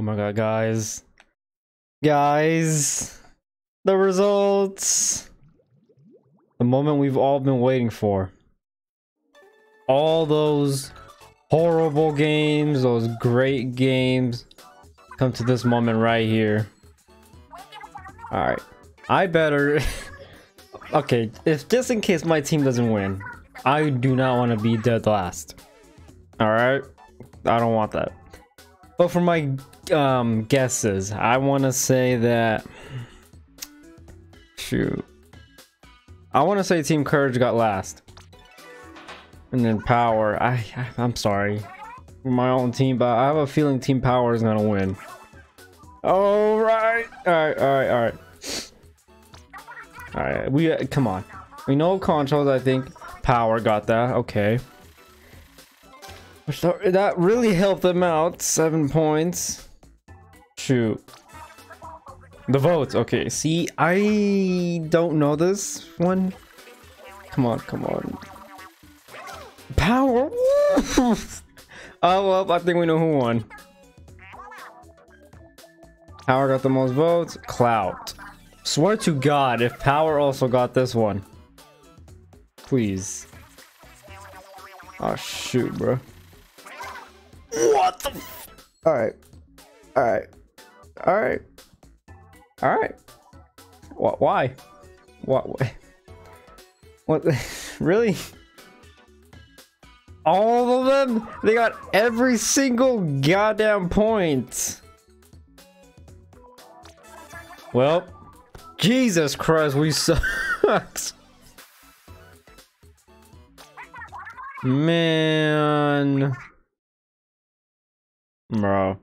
Oh my god, guys. Guys. The results. The moment we've all been waiting for. All those horrible games, those great games, come to this moment right here. All right. I better... Okay, if just in case my team doesn't win, I do not want to be dead last. All right? I don't want that. But for my guesses, I want to say that... Shoot. I want to say Team Courage got last. And then Power. I'm sorry. For my own team, but I have a feeling Team Power is going to win. All right. All right, all right, all right. All right, we come on. We know Controls, I think. Power got that. Okay. So that really helped them out. 7 points. Shoot. The votes. Okay, see, I don't know this one. Come on, come on. Power. Oh, well, I think we know who won. Power got the most votes. Clout. Swear to God, if Power also got this one. Please. Oh, shoot, bro. What the f- Alright. Alright. Alright. Alright. What? Why? What? What? Really? All of them? They got every single goddamn point. Well. Jesus Christ, we sucked. Man. Bro.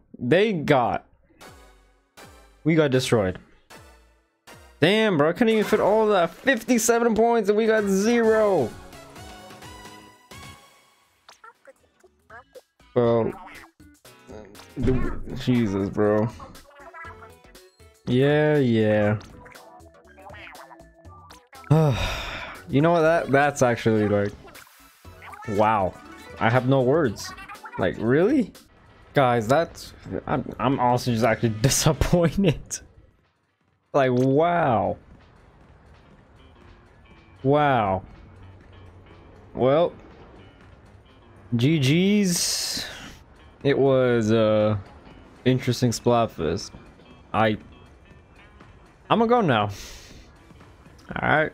We got destroyed. Damn, bro. I couldn't even fit all that. 57 points and we got 0. Well. Jesus, bro. Yeah, yeah. You know what, that's actually like, wow, I have no words. Like, really, guys, that's I'm also just actually disappointed. Like, wow. Well, GG's. It was interesting Splatfest. I'm gonna go now. All right.